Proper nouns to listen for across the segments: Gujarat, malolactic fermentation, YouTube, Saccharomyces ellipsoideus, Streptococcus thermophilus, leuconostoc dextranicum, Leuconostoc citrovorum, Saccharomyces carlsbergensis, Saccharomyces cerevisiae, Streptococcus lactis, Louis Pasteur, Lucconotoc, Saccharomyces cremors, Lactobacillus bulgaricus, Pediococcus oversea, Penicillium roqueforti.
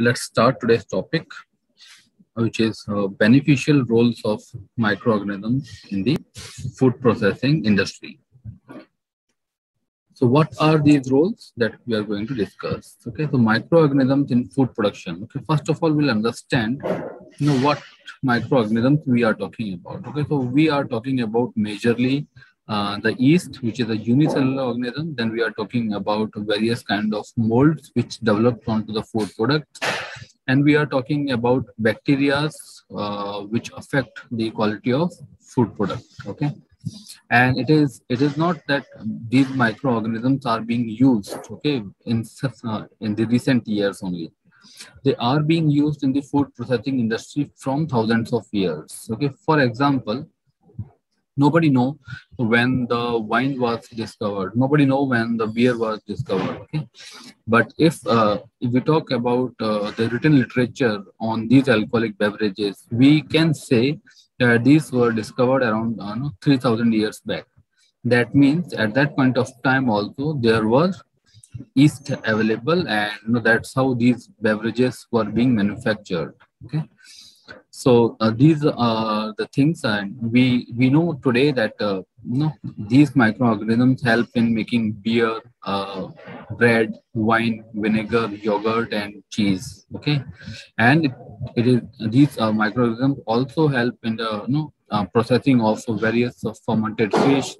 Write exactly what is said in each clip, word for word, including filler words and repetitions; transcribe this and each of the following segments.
let's start today's topic, which is uh, beneficial roles of microorganisms in the food processing industry. So what are these roles that we are going to discuss? Okay, so microorganisms in food production. Okay, first of all, we'll understand, you know, what microorganisms we are talking about. Okay, so we are talking about majorly uh, the yeast, which is a unicellular organism. Then we are talking about various kind of molds which develop onto the food products. And we are talking about bacteria uh, which affect the quality of food products. Okay. And it is it is not that these microorganisms are being used, okay, in uh, in the recent years only. They are being used in the food processing industry from thousands of years. Okay, for example, nobody know when the wine was discovered. Nobody know when the beer was discovered. Okay, but if uh, if we talk about uh, the written literature on these alcoholic beverages, we can say that these were discovered around uh, three thousand years back. That means at that point of time also there was yeast available, and you know, that's how these beverages were being manufactured. Okay, so uh, these are the things, and we we know today that uh, you know, these microorganisms help in making beer, uh, bread, wine, vinegar, yogurt, and cheese. Okay, and it, it is these uh, microorganisms also help in the you know, uh, processing of various uh, fermented fish,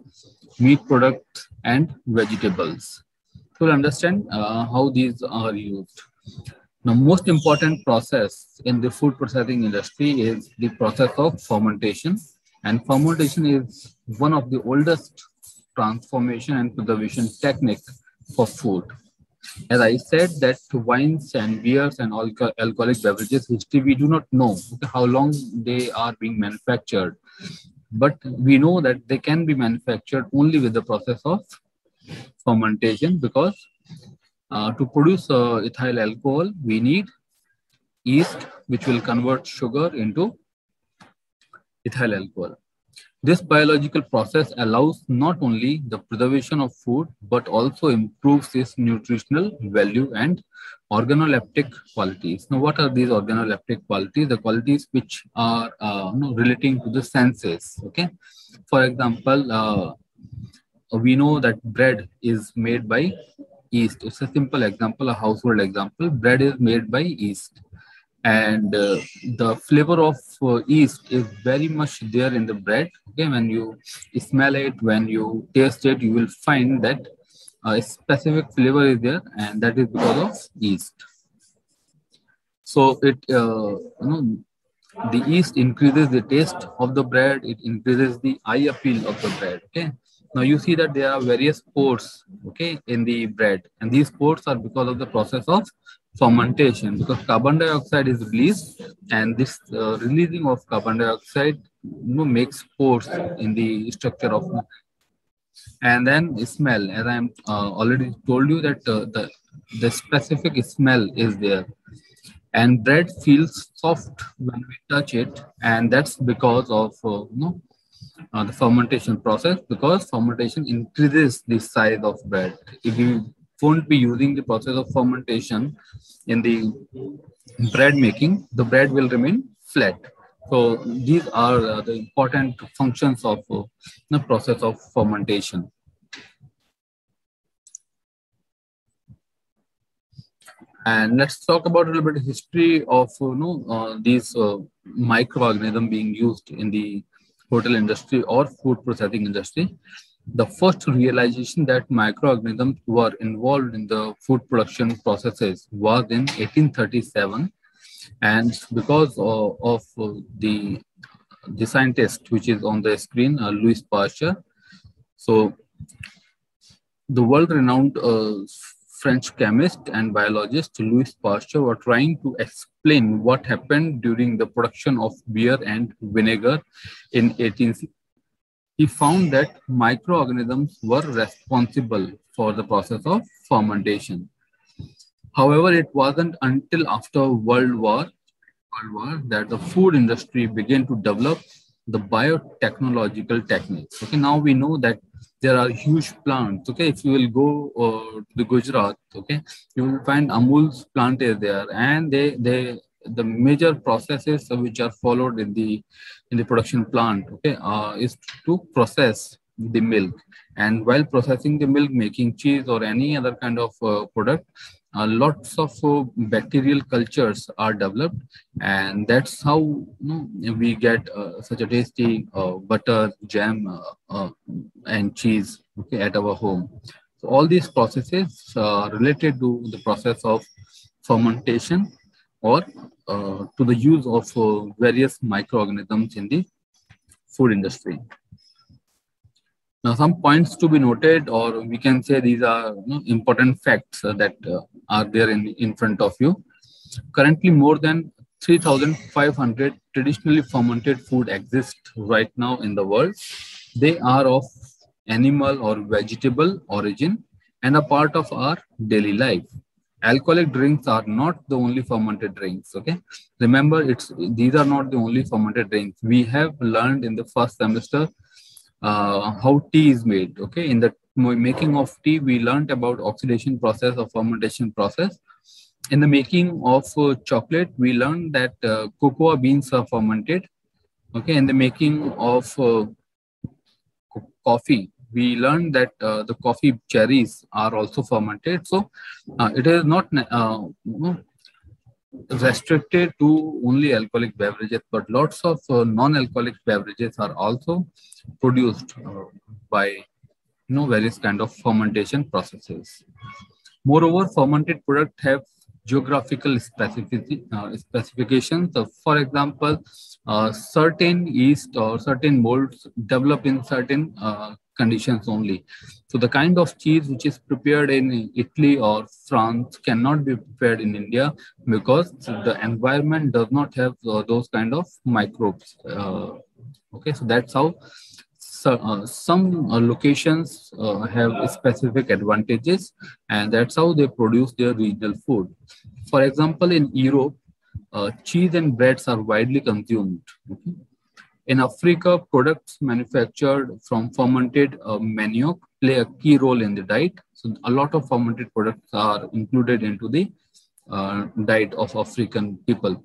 meat products, and vegetables. So we'll understand uh, how these are used. Now, most important process in the food processing industry is the process of fermentation, and fermentation is one of the oldest transformation and preservation technique for food. As I said, that wines and beers and alco alcoholic beverages history, we do not know how long they are being manufactured, but we know that they can be manufactured only with the process of fermentation, because uh, to produce uh, ethyl alcohol, we need yeast, which will convert sugar into ethyl alcohol. This biological process allows not only the preservation of food, but also improves its nutritional value and organoleptic qualities. Now, what are these organoleptic qualities? The qualities which are uh, you know, relating to the senses. Okay, for example, uh, we know that bread is made by yeast. It's a simple example, a household example. Bread is made by yeast. And uh, the flavor of uh, yeast is very much there in the bread. Okay, when you smell it, when you taste it, you will find that a specific flavor is there, and that is because of yeast. So it, uh, you know, the yeast increases the taste of the bread. It increases the eye appeal of the bread. Okay, now you see that there are various pores, okay, in the bread, and these pores are because of the process of fermentation, because carbon dioxide is released, and this uh, releasing of carbon dioxide, you know, makes pores in the structure of. And then the smell, as I am uh, already told you that uh, the the specific smell is there, and bread feels soft when we touch it, and that's because of uh, you know, uh, the fermentation process, because fermentation increases the size of bread. If you won't be using the process of fermentation in the bread making, the bread will remain flat. So these are uh, the important functions of uh, the process of fermentation. And let's talk about a little bit of history of you know, uh, these uh, microorganisms being used in the hotel industry or food processing industry. The first realization that microorganisms were involved in the food production processes was in eighteen thirty-seven, and because of, of the the scientist which is on the screen, uh, Louis Pasteur. So the world-renowned uh, French chemist and biologist Louis Pasteur were trying to explain what happened during the production of beer and vinegar in eighteen sixty. He found that microorganisms were responsible for the process of fermentation. However, it wasn't until after World War, World War that the food industry began to develop the biotechnological techniques. Okay, now we know that there are huge plants. Okay, if you will go uh, to the Gujarat, okay, you will find Amul's plant is there, and they they the major processes which are followed in the in the production plant, okay, uh, is to process the milk, and while processing the milk, making cheese or any other kind of uh, product, uh, lots of uh, bacterial cultures are developed, and that's how, you know, we get uh, such a tasty uh, butter, jam, uh, uh, and cheese, okay, at our home. So all these processes are related to the process of fermentation, or uh, to the use of uh, various microorganisms in the food industry. Now, some points to be noted, or we can say these are, you know, important facts uh, that uh, are there in in front of you. Currently, more than three thousand five hundred traditionally fermented food exist right now in the world. They are of animal or vegetable origin and a part of our daily life. Alcoholic drinks are not the only fermented drinks, okay? Remember, it's these are not the only fermented drinks. We have learned in the first semester uh, how tea is made, okay? In the making of tea, we learned about oxidation process or fermentation process. In the making of uh, chocolate, we learned that uh, cocoa beans are fermented, okay? In the making of uh, coffee, we learned that uh, the coffee cherries are also fermented. So uh, it is not uh, restricted to only alcoholic beverages, but lots of uh, non-alcoholic beverages are also produced uh, by, you know, various kind of fermentation processes. Moreover, fermented products have geographical specificity, uh, specifications. So for example, uh, certain yeast or certain molds develop in certain uh, conditions only. So the kind of cheese which is prepared in Italy or France cannot be prepared in India, because the environment does not have uh, those kind of microbes. Uh, okay, so that's how so, uh, some uh, locations uh, have specific advantages, and that's how they produce their regional food. For example, in Europe, uh, cheese and breads are widely consumed. Okay? In Africa, products manufactured from fermented uh, manioc play a key role in the diet. So a lot of fermented products are included into the uh, diet of African people.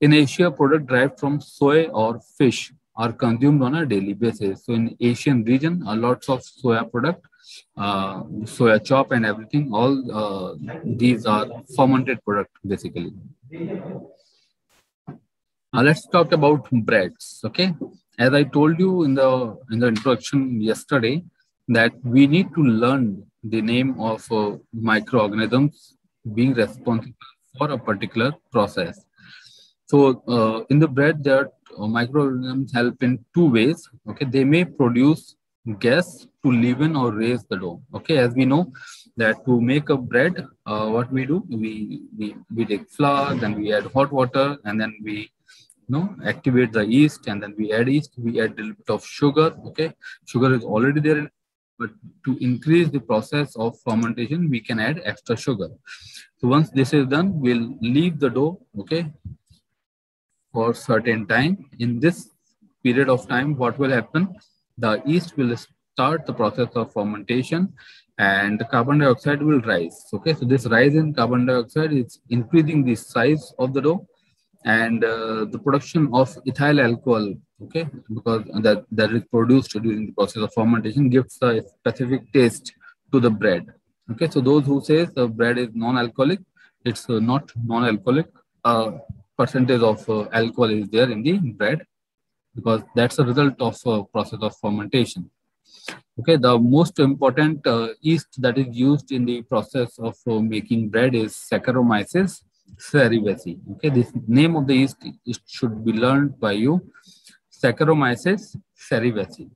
In Asia, products derived from soy or fish are consumed on a daily basis. So in Asian region, a lots of soya product, uh, soya chop and everything, all uh, these are fermented products basically. Uh, let's talk about breads, okay? As I told you in the in the introduction yesterday, that we need to learn the name of uh, microorganisms being responsible for a particular process. So uh, in the bread, there uh, microorganisms help in two ways, okay? They may produce gas to leaven or raise the dough, okay? As we know that to make a bread, uh, what we do, we, we, we take flour, then we add hot water, and then we No, activate the yeast, and then we add yeast, we add a little bit of sugar, okay? Sugar is already there, but to increase the process of fermentation, we can add extra sugar. So once this is done, we'll leave the dough, okay, for a certain time. In this period of time, what will happen? The yeast will start the process of fermentation, and the carbon dioxide will rise, okay? So this rise in carbon dioxide is increasing the size of the dough, and uh, the production of ethyl alcohol, okay, because that, that is produced during the process of fermentation, gives a specific taste to the bread, okay? So those who say the bread is non-alcoholic, it's uh, not non-alcoholic. Uh, percentage of uh, alcohol is there in the bread, because that's a result of uh, process of fermentation. Okay, the most important uh, yeast that is used in the process of uh, making bread is Saccharomyces cerevisiae. Okay, this name of the yeast it should be learned by you, Saccharomyces cerevisiae.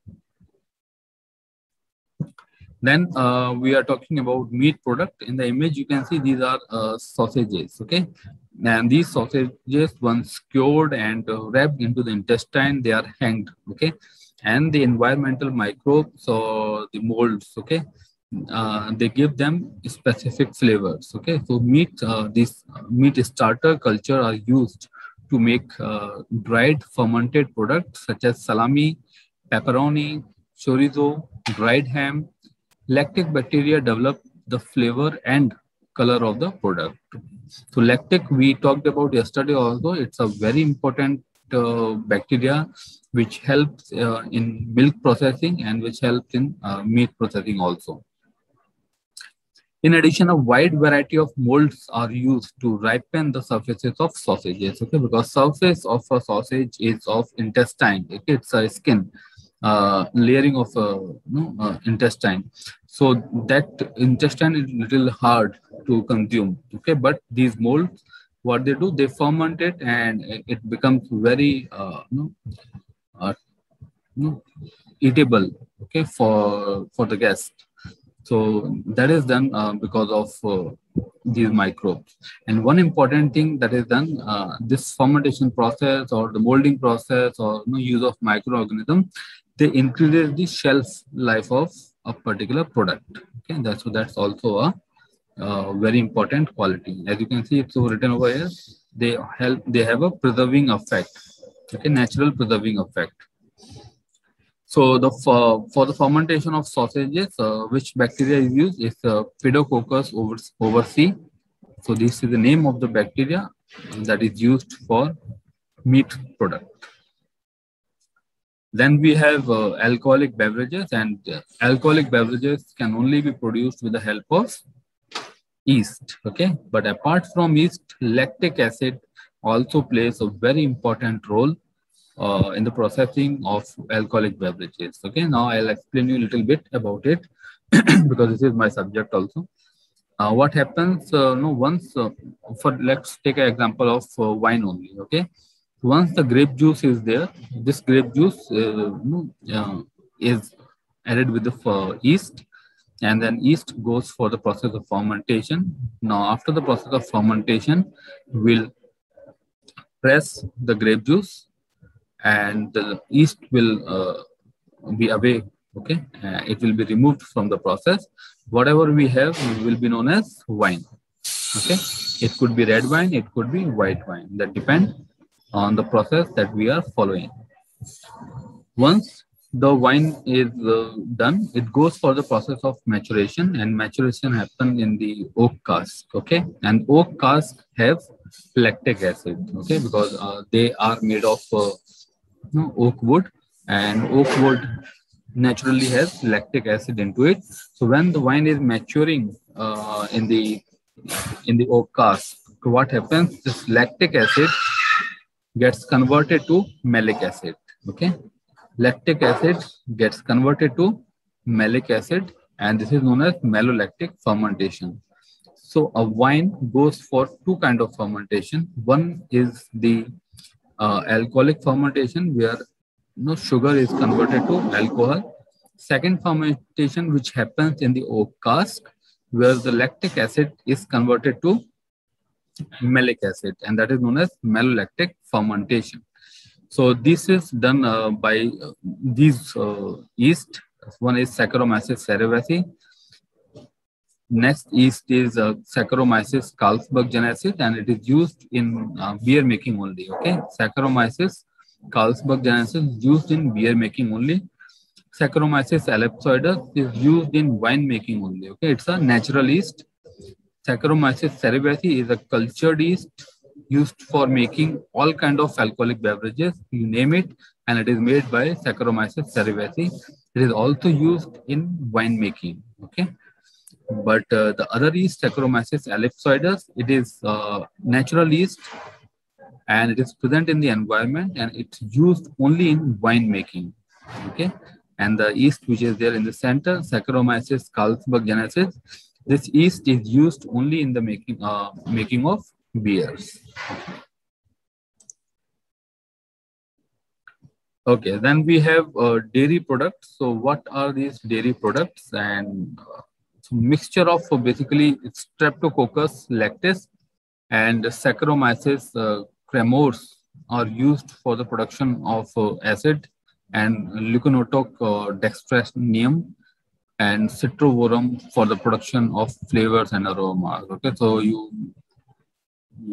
Then uh, we are talking about meat product. In the image, you can see these are uh, sausages. Okay, and these sausages, once cured and uh, wrapped into the intestine, they are hanged. Okay, and the environmental microbes or the molds. Okay. Uh, they give them specific flavors, okay? So meat, uh, this meat starter culture are used to make uh, dried fermented products such as salami, pepperoni, chorizo, dried ham, lactic bacteria develop the flavor and color of the product. So lactic, we talked about yesterday also, it's a very important uh, bacteria which helps uh, in milk processing and which helps in uh, meat processing also. In addition, a wide variety of molds are used to ripen the surfaces of sausages, okay, because surface of a sausage is of intestine, okay? It's a skin, uh, layering of a, you know, uh, intestine. So that intestine is little hard to consume, okay? But these molds, what they do, they ferment it and it becomes very, uh, you know, uh, you know, eatable, okay, for, for the guest. So that is done uh, because of uh, these microbes. And one important thing that is done, uh, this fermentation process or the molding process or you know, use of microorganisms, they increase the shelf life of a particular product. Okay, and that's, so that's also a uh, very important quality. As you can see, it's written over here, they help, they have a preserving effect, okay, natural preserving effect. So the for, for the fermentation of sausages, uh, which bacteria is used is uh, Pediococcus oversea. So this is the name of the bacteria that is used for meat product. Then we have uh, alcoholic beverages, and uh, alcoholic beverages can only be produced with the help of yeast. Okay, but apart from yeast, lactic acid also plays a very important role Uh, in the processing of alcoholic beverages. Okay, now I'll explain you a little bit about it because this is my subject also. Uh, what happens, uh, no, once, uh, for let's take an example of uh, wine only, okay? Once the grape juice is there, this grape juice uh, uh, is added with the uh, yeast, and then yeast goes for the process of fermentation. Now, after the process of fermentation, we'll press the grape juice, and the yeast will uh, be away, okay? Uh, it will be removed from the process. Whatever we have will be known as wine, okay? It could be red wine, it could be white wine. That depends on the process that we are following. Once the wine is uh, done, it goes for the process of maturation, and maturation happens in the oak cask, okay? And oak cask have lactic acid, okay? Because uh, they are made of uh, No, oak wood, and oak wood naturally has lactic acid into it. So when the wine is maturing uh, in the in the oak cask, what happens? This lactic acid gets converted to malic acid. Okay, lactic acid gets converted to malic acid, and this is known as malolactic fermentation. So a wine goes for two kinds of fermentation. One is the Uh, alcoholic fermentation, where you know, sugar is converted to alcohol. Second fermentation, which happens in the oak cask, where the lactic acid is converted to malic acid, and that is known as malolactic fermentation. So this is done uh, by uh, these uh, yeast. One is Saccharomyces cerevisiae. Next yeast is uh, Saccharomyces carlsbergensis, and it is used in uh, beer making only, okay? Saccharomyces carlsbergensis is used in beer making only. Saccharomyces ellipsoideus is used in wine making only, okay? It's a natural yeast. Saccharomyces cerevisiae is a cultured yeast used for making all kind of alcoholic beverages, you name it, and it is made by Saccharomyces cerevisiae. It is also used in wine making, okay? But uh, the other yeast, Saccharomyces ellipsoideus, it is uh, natural yeast, and it is present in the environment, and it's used only in wine making, okay? And the yeast which is there in the center, Saccharomyces carlsbergensis, this yeast is used only in the making, uh, making of beers. Okay, then we have uh, dairy products. So what are these dairy products? And uh, mixture of uh, basically Streptococcus lactis and Saccharomyces uh, cremors are used for the production of uh, acid, and Leuconostoc uh, dextrasonium and citrovorum for the production of flavors and aromas. Okay, so you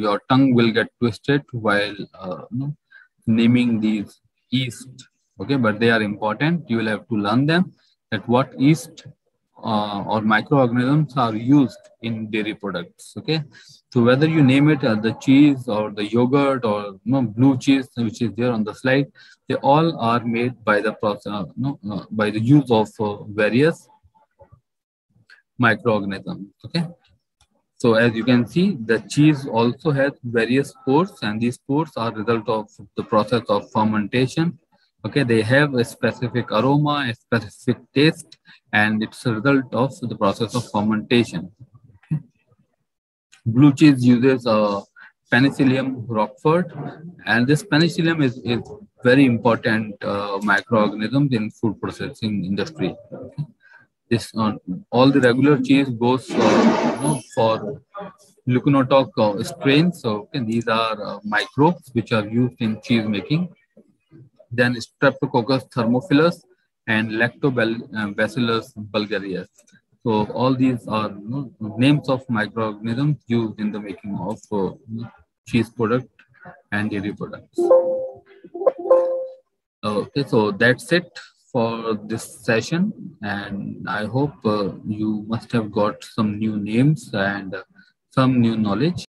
your tongue will get twisted while uh, you know, naming these yeast Okay, but they are important. You will have to learn them, that what yeast uh, or microorganisms are used in dairy products. Okay, so whether you name it as the cheese or the yogurt or you know, blue cheese, which is there on the slide, they all are made by the process, uh, no, uh, by the use of uh, various microorganisms. Okay, so as you can see, the cheese also has various pores, and these pores are result of the process of fermentation. Okay, they have a specific aroma, a specific taste, and it's a result of the process of fermentation. Okay. Blue cheese uses uh, Penicillium roqueforti, and this Penicillium is a very important uh, microorganism in food processing industry. Okay. This uh, all the regular cheese goes uh, you know, for Leuconostoc uh, strains. So okay, these are uh, microbes which are used in cheese making. Then Streptococcus thermophilus and Lactobacillus bulgaricus. So all these are you know, names of microorganisms used in the making of uh, cheese product and dairy products. Okay, so that's it for this session, and I hope uh, you must have got some new names and uh, some new knowledge.